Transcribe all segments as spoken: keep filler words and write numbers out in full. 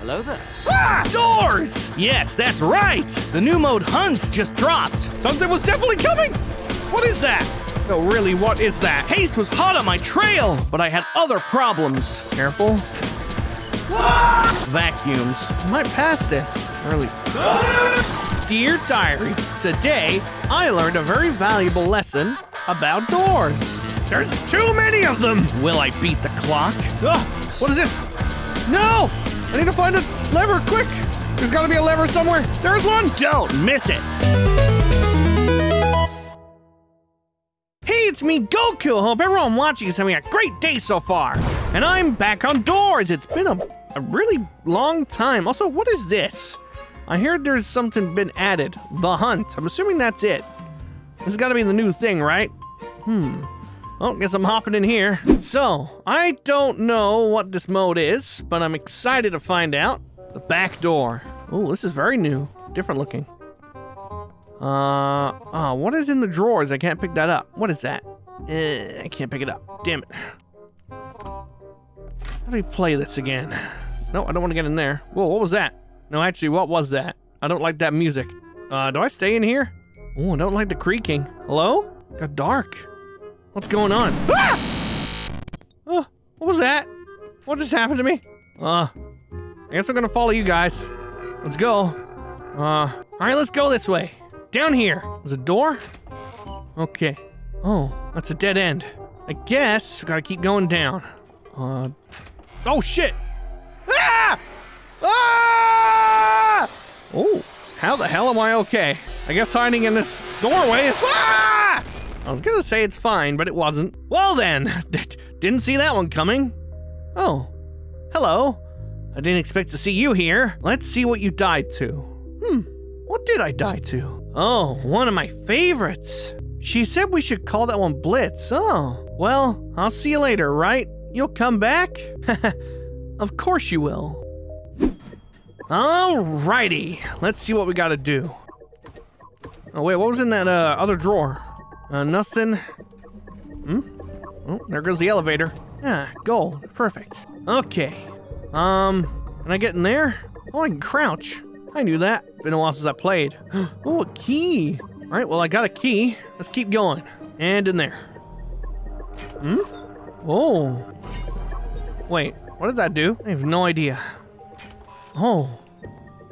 Hello there. Ah! Doors! Yes, that's right! The new mode Hunt just dropped. Something was definitely coming! What is that? No, really, what is that? Haste was hot on my trail, but I had other problems. Careful. Ah! Vacuums. I might pass this. Early. Ah! Dear diary, today I learned a very valuable lesson about doors. There's too many of them! Will I beat the clock? Ugh, what is this? No! I need to find a lever, quick! There's gotta be a lever somewhere. There's one! Don't miss it! Hey, it's me, Goku! I hope everyone watching is having a great day so far. And I'm back on Doors! It's been a, a really long time. Also, what is this? I heard there's something been added. The Hunt. I'm assuming that's it. This has gotta be the new thing, right? Hmm. Well, guess I'm hopping in here. So, I don't know what this mode is, but I'm excited to find out. The Backdoor. Oh, this is very new. Different looking. Uh, uh, what is in the drawers? I can't pick that up. What is that? Uh, I can't pick it up. Damn it. How do we play this again? No, I don't want to get in there. Whoa, what was that? No, actually, what was that? I don't like that music. Uh, do I stay in here? Oh, I don't like the creaking. Hello? Got dark. What's going on? Ah! Oh, what was that? What just happened to me? Uh, I guess I'm gonna follow you guys. Let's go. Uh, all right, let's go this way. Down here. There's a door? Okay. Oh, that's a dead end. I guess we gotta keep going down. Uh, oh shit! Ah! Ah! Oh, how the hell am I okay? I guess hiding in this doorway is- Ah! I was gonna say it's fine, but it wasn't. Well then, didn't see that one coming. Oh, hello. I didn't expect to see you here. Let's see what you died to. Hmm, what did I die to? Oh, one of my favorites. She said we should call that one Blitz. Oh, well, I'll see you later, right? You'll come back? Of course you will. Alrighty, let's see what we gotta do. Oh wait, what was in that uh, other drawer? Uh, nothing. Hmm? Oh, there goes the elevator. Ah, gold. Perfect. Okay. Um, can I get in there? Oh, I can crouch. I knew that. Been a while since I played. Oh, a key. All right, well, I got a key. Let's keep going. And in there. Hmm? Oh. Wait, what did that do? I have no idea. Oh.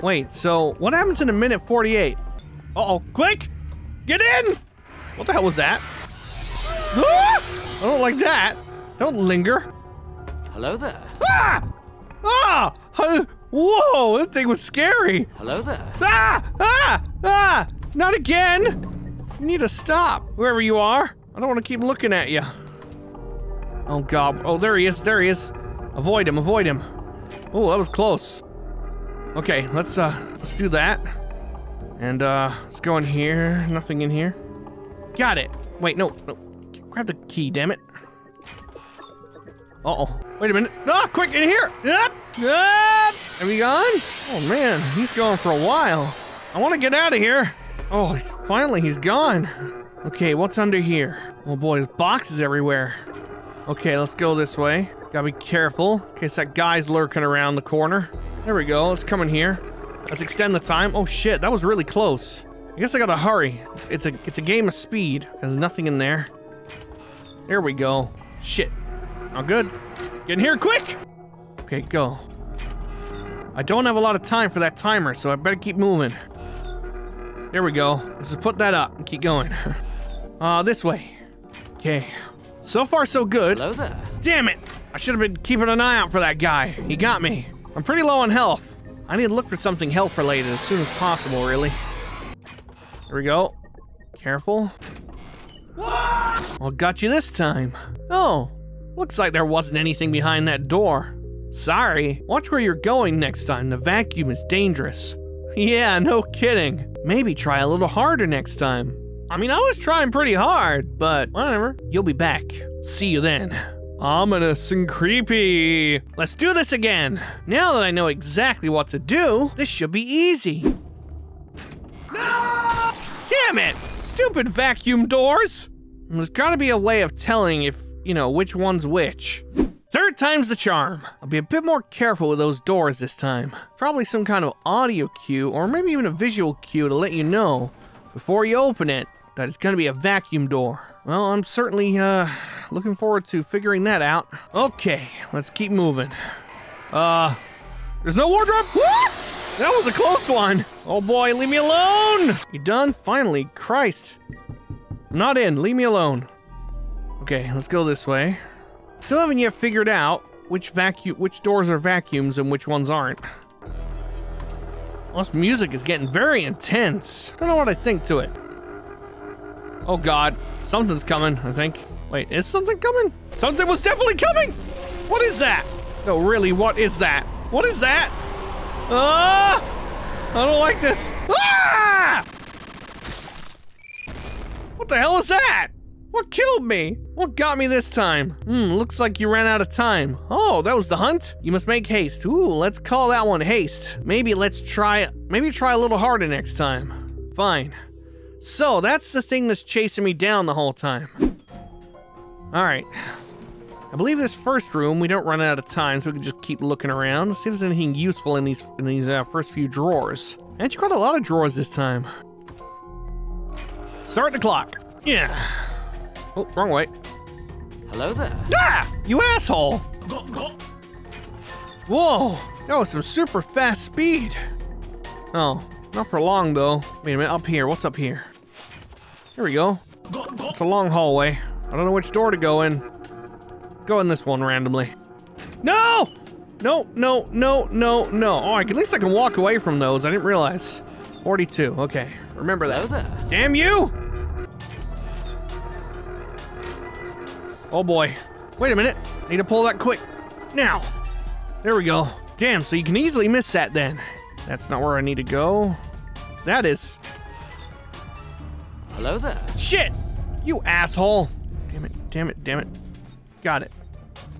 Wait, so what happens in a minute forty-eight? Uh-oh, quick! Get in! What the hell was that? Ah! I don't like that. Don't linger. Hello there. Ah! Ah! Uh, whoa, that thing was scary. Hello there. Ah! Ah! Ah! Not again. You need to stop, whoever you are. I don't want to keep looking at you. Oh, God. Oh, there he is. There he is. Avoid him. Avoid him. Oh, that was close. Okay, let's, uh, let's do that. And, uh, let's go in here. Nothing in here. Got it. Wait, no, no. Grab the key, damn it. Uh-oh. Wait a minute. Ah, quick, in here! Up! Up! Are we gone? Oh, man, he's gone for a while. I want to get out of here. Oh, he's, finally, he's gone. Okay, what's under here? Oh, boy, there's boxes everywhere. Okay, let's go this way. Gotta be careful, in case that guy's lurking around the corner. There we go. Let's come in here. Let's extend the time. Oh, shit, that was really close. I guess I gotta hurry. It's, it's a it's a game of speed. There's nothing in there. There we go. Shit. Not good. Get in here quick! Okay, go. I don't have a lot of time for that timer, so I better keep moving. There we go. Let's just put that up and keep going. Uh, this way. Okay. So far, so good. Hello there. Damn it! I should have been keeping an eye out for that guy. He got me. I'm pretty low on health. I need to look for something health-related as soon as possible, really. Here we go. Careful. Ah! Well, got you this time. Oh, looks like there wasn't anything behind that door. Sorry. Watch where you're going next time. The vacuum is dangerous. Yeah, no kidding. Maybe try a little harder next time. I mean, I was trying pretty hard, but whatever. You'll be back. See you then. Ominous and creepy. Let's do this again. Now that I know exactly what to do, this should be easy. Damn it! Stupid vacuum doors! There's gotta be a way of telling if, you know, which one's which. Third time's the charm. I'll be a bit more careful with those doors this time. Probably some kind of audio cue or maybe even a visual cue to let you know before you open it that it's gonna be a vacuum door. Well, I'm certainly uh, looking forward to figuring that out. Okay, let's keep moving. Uh, there's no wardrobe? What? That was a close one. Oh boy, leave me alone. You done? Finally, Christ. I'm not in, leave me alone. Okay, let's go this way. Still haven't yet figured out which vacuum, which doors are vacuums and which ones aren't. Well, this music is getting very intense. Don't know what I think to it. Oh God, something's coming, I think. Wait, is something coming? Something was definitely coming! What is that? No, really, what is that? What is that? Ah! I don't like this. Ah! What the hell is that? What killed me? What got me this time? Hmm, looks like you ran out of time. Oh, that was the hunt? You must make haste. Ooh, let's call that one haste. Maybe let's try, maybe try a little harder next time. Fine. So, that's the thing that's chasing me down the whole time. Alright. I believe this first room, we don't run out of time, so we can just keep looking around. See if there's anything useful in these, in these uh, first few drawers. And you got a lot of drawers this time. Start the clock. Yeah. Oh, wrong way. Hello there. Ah! You asshole! Whoa! That was some super fast speed. Oh, not for long though. Wait a minute, up here. What's up here? Here we go. It's a long hallway. I don't know which door to go in. Go in this one randomly. No! No, no, no, no, no. Oh, at least I can walk away from those. I didn't realize. forty-two, okay. Remember that. Hello there. Damn you! Oh boy. Wait a minute. I need to pull that quick. Now. There we go. Damn, so you can easily miss that then. That's not where I need to go. That is. Hello there. Shit! You asshole. Damn it, damn it, damn it. Got it.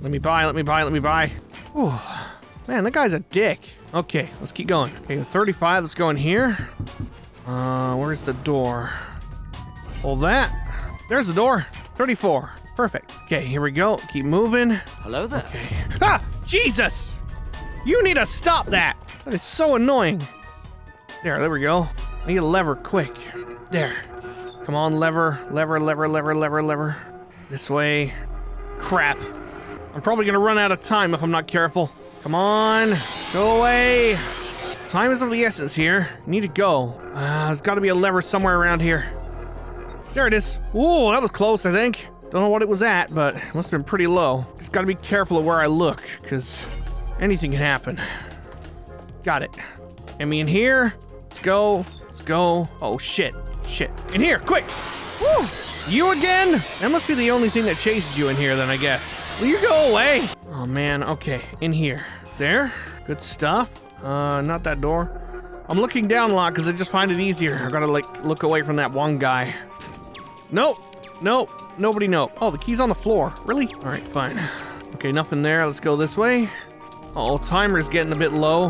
Let me buy, let me buy, let me buy. Ooh. Man, that guy's a dick. Okay, let's keep going. Okay, thirty-five, let's go in here. Uh, where's the door? Hold that. There's the door. thirty-four. Perfect. Okay, here we go. Keep moving. Hello there. Okay. Ah! Jesus! You need to stop that! That is so annoying. There, there we go. I need a lever, quick. There. Come on, lever, lever, lever, lever, lever, lever. This way. Crap. I'm probably gonna run out of time if I'm not careful. Come on! Go away! Time is of the essence here. I need to go. Uh, there's gotta be a lever somewhere around here. There it is. Ooh, that was close, I think. Don't know what it was at, but it must have been pretty low. Just gotta be careful of where I look, because anything can happen. Got it. Get me in here. Let's go. Let's go. Oh, shit. Shit. In here, quick! Woo! You again? That must be the only thing that chases you in here, then, I guess. Will you go away? Oh, man. Okay. In here. There. Good stuff. Uh, not that door. I'm looking down a lot, because I just find it easier. I gotta, like, look away from that one guy. Nope. Nope. Nobody know. Oh, the key's on the floor. Really? All right, fine. Okay, nothing there. Let's go this way. Uh-oh, timer's getting a bit low.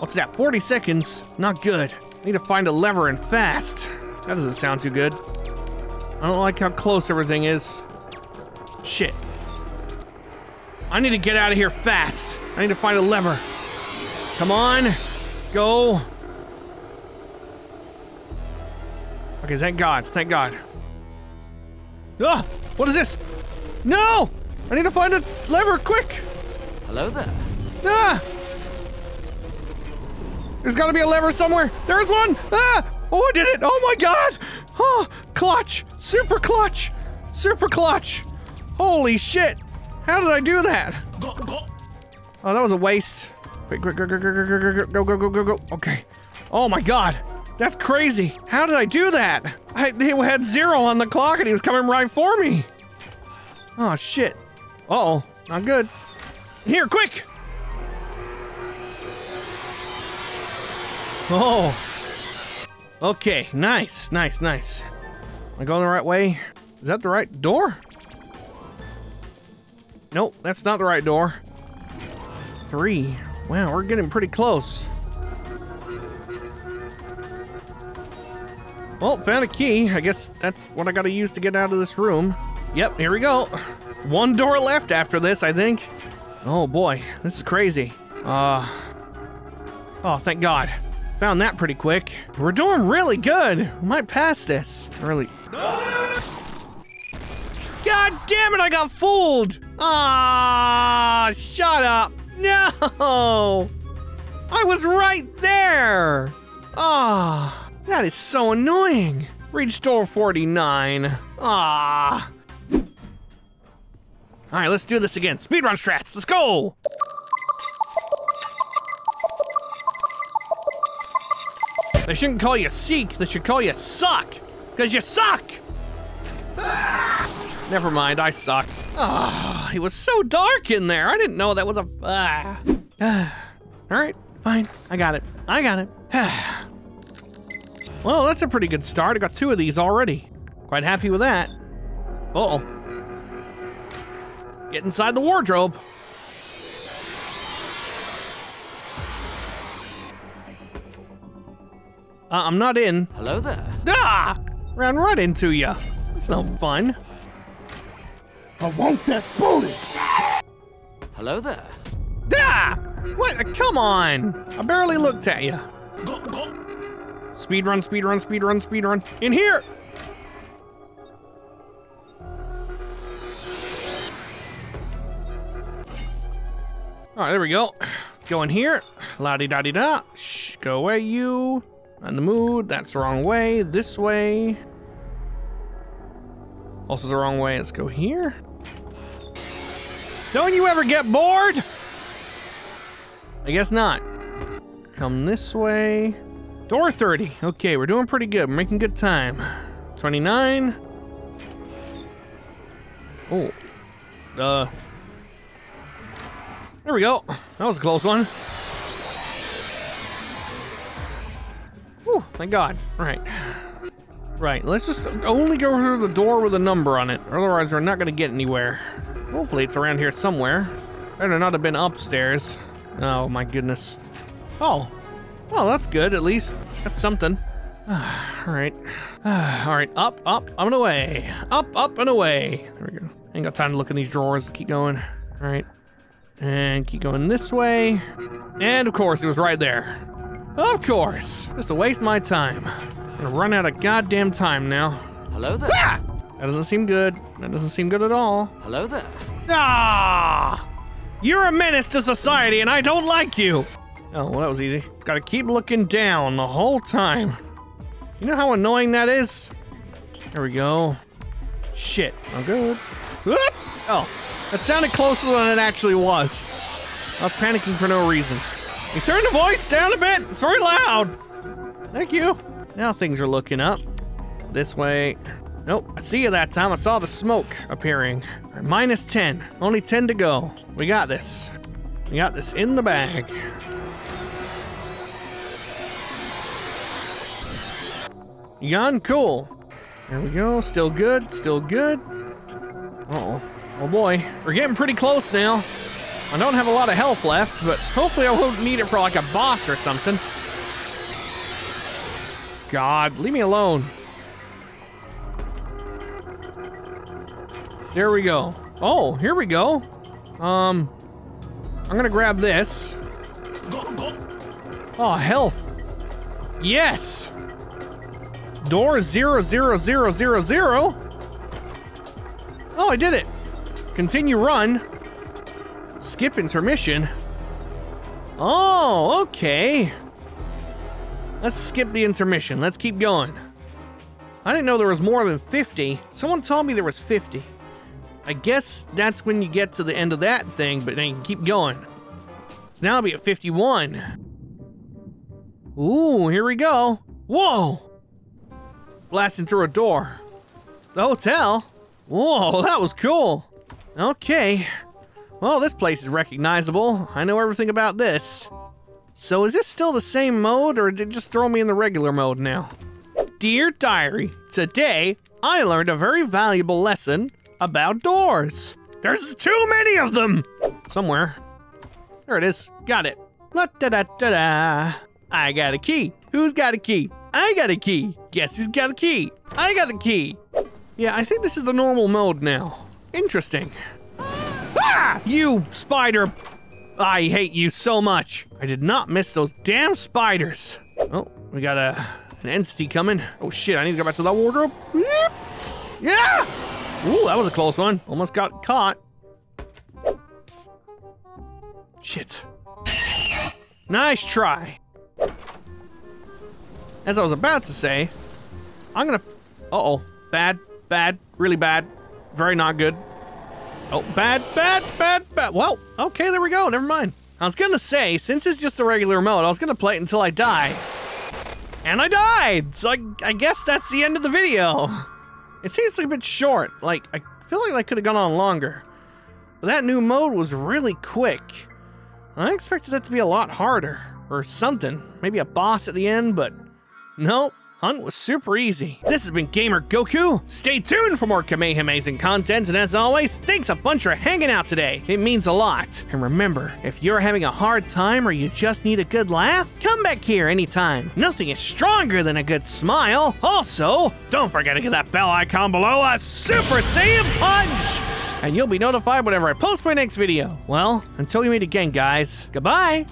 What's that? forty seconds? Not good. I need to find a lever and fast. That doesn't sound too good. I don't like how close everything is. Shit. I need to get out of here fast. I need to find a lever. Come on. Go. Okay, thank God. Thank God. Ah, what is this? No! I need to find a lever, quick! Hello there. Ah! There's gotta be a lever somewhere. There's one! Ah! Oh, I did it! Oh my God! Oh, clutch! Super clutch! Super clutch! Holy shit! How did I do that? Oh, that was a waste. Quick, quick, quick, quick, quick, quick, go, go, go, go, go. Okay. Oh my God. That's crazy. How did I do that? I they had zero on the clock and he was coming right for me. Oh shit. Uh-oh, not good. Here, quick! Oh. Okay, nice, nice, nice. Am I going the right way? Is that the right door? Nope, that's not the right door. Three. Wow, we're getting pretty close. Well, found a key. I guess that's what I gotta use to get out of this room. Yep, here we go. One door left after this, I think. Oh boy, this is crazy. Uh, oh, thank God. Found that pretty quick. We're doing really good. We might pass this. Really. God damn it, I got fooled. Ah, shut up. No. I was right there. Ah, that is so annoying. Reach door forty-nine. Ah. All right, let's do this again. Speedrun strats, let's go. They shouldn't call you seek, they should call you suck. Cause you suck! Ah! Never mind, I suck. Ah, oh, it was so dark in there. I didn't know that was a, ah. ah. All right, fine, I got it, I got it. Well, that's a pretty good start. I got two of these already. Quite happy with that. Uh-oh. Get inside the wardrobe. Uh, I'm not in. Hello there. Ah! Ran right into you. That's no fun. I want that booty. Hello there. Ah! What? Come on. I barely looked at you. Speedrun, speedrun, speedrun, speedrun. In here! All right, there we go. Go in here. La-di-da-di-da. Shh, go away, you. On the mood, that's the wrong way, this way. Also the wrong way, let's go here. Don't you ever get bored? I guess not. Come this way. Door thirty, okay, we're doing pretty good, we're making good time. twenty-nine. Oh, uh. There we go, that was a close one. Whew, thank God. All right. Right, let's just only go through the door with a number on it. Otherwise, we're not gonna get anywhere. Hopefully, it's around here somewhere. Better not have been upstairs. Oh, my goodness. Oh, well, that's good, at least. That's something. All right. All right, up, up, up and away. Up, up and away. There we go. Ain't got time to look in these drawers. Keep going. All right. And keep going this way. And of course, it was right there. Of course, just to waste my time. I'm gonna run out of goddamn time now. Hello there. Ah! That doesn't seem good. That doesn't seem good at all. Hello there. Ah! You're a menace to society and I don't like you. Oh, well that was easy. Gotta keep looking down the whole time. You know how annoying that is? There we go. Shit, I'm good. Whoop! Oh, that sounded closer than it actually was. I was panicking for no reason. You turn the voice down a bit, it's very loud. Thank you. Now things are looking up. This way. Nope, I see you that time. I saw the smoke appearing. Right, minus ten, only ten to go. We got this. We got this in the bag. You gone? Cool. There we go, still good, still good. Uh-oh, oh boy. We're getting pretty close now. I don't have a lot of health left, but hopefully I won't need it for like a boss or something. God, leave me alone. There we go. Oh, here we go. Um, I'm gonna grab this. Oh, health. Yes. Door zero zero zero zero zero. Oh, I did it. Continue run. Skip intermission. Oh, okay. Let's skip the intermission. Let's keep going. I didn't know there was more than fifty. Someone told me there was fifty. I guess that's when you get to the end of that thing, but then you can keep going. So now I'll be at fifty-one. Ooh, here we go. Whoa! Blasting through a door. The hotel? Whoa, that was cool. Okay. Well, this place is recognizable. I know everything about this. So is this still the same mode, or did it just throw me in the regular mode now? Dear Diary, today I learned a very valuable lesson about doors. There's too many of them! Somewhere. There it is. Got it. La-da-da-da-da. I got a key. Who's got a key? I got a key. Guess who's got a key? I got a key. Yeah, I think this is the normal mode now. Interesting. Ah! You spider! I hate you so much. I did not miss those damn spiders. Oh, we got a, an entity coming. Oh shit, I need to go back to that wardrobe. Yeah! Ooh, that was a close one. Almost got caught. Shit. Nice try. As I was about to say, I'm gonna, uh-oh, bad, bad, really bad, very not good. Oh, bad, bad, bad, bad, well, okay, there we go, never mind. I was gonna say, since it's just a regular mode, I was gonna play it until I die. And I died, so I, I guess that's the end of the video. It seems like a bit short, like, I feel like I could've gone on longer. But that new mode was really quick. I expected it to be a lot harder, or something, maybe a boss at the end, but nope, Hunt was super easy. This has been GamerGoku. Stay tuned for more Kamehamazing content, and as always, thanks a bunch for hanging out today. It means a lot. And remember, if you're having a hard time or you just need a good laugh, come back here anytime. Nothing is stronger than a good smile. Also, don't forget to give that bell icon below a Super Saiyan punch, and you'll be notified whenever I post my next video. Well, until we meet again, guys, goodbye.